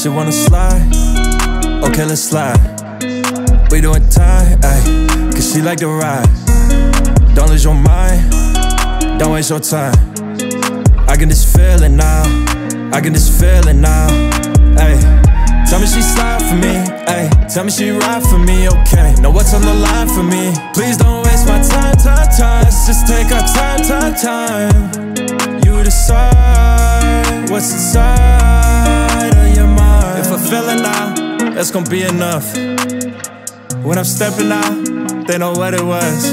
She wanna slide, okay, let's slide. We doing time, ayy, cause she like to ride. Don't lose your mind, don't waste your time. I can just feel it now, I can just feel it now, ayy. Tell me she slide for me, ayy. Tell me she ride for me, okay. Know what's on the line for me. Please don't waste my time. Let's just take our time. You decide what's inside of your mind. If I feel it now, that's gonna be enough. When I'm stepping out, they know what it was.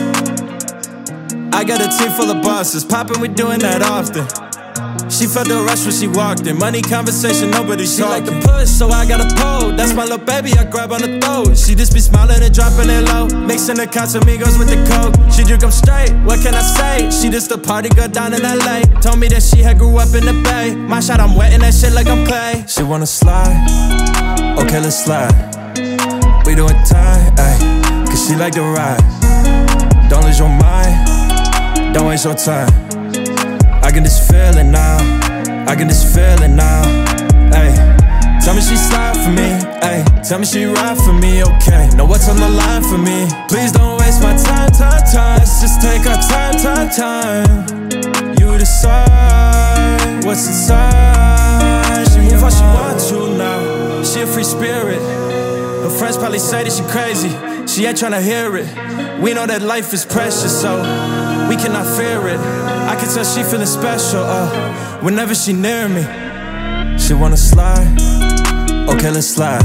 I got a team full of bosses, poppin', we doing that often. She felt the rush when she walked in. Money conversation, nobody's talking. She like to push, so I gotta pull. That's my little baby, I grab on the throat. She just be smiling and dropping it low, mixing the Casamigos with the coke. She drink them straight, what can I say? She just a party girl down in LA. Told me that she had grew up in the Bay. My shot, I'm wetting that shit like I'm clay. She wanna slide, okay, let's slide. We doing time, ayy, cause she like to ride. Don't lose your mind, don't waste your time. I can just feel it now, I can just feel it now, ayy. Tell me she slide for me, ayy. Tell me she ride for me, okay. Know what's on the line for me. Please don't waste my time. Let's just take our time. You decide what's inside. She move how she want to now. She a free spirit. Her friends probably say that she crazy. She ain't tryna hear it. We know that life is precious, so we cannot fear it. I can tell she feeling special, whenever she near me. She wanna slide, okay, let's slide.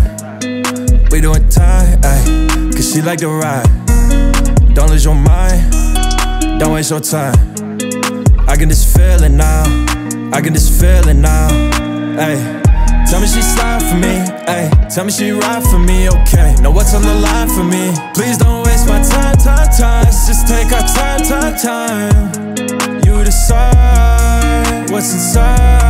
We doing time, ayy, cause she like to ride. Don't lose your mind, don't waste your time. I can just feel it now, I can just feel it now, ayy. Tell me she slide for me, ayy. Tell me she ride for me, okay. Know what's on the line for me. Please don't waste my time. Let's just take our time. You decide what's inside.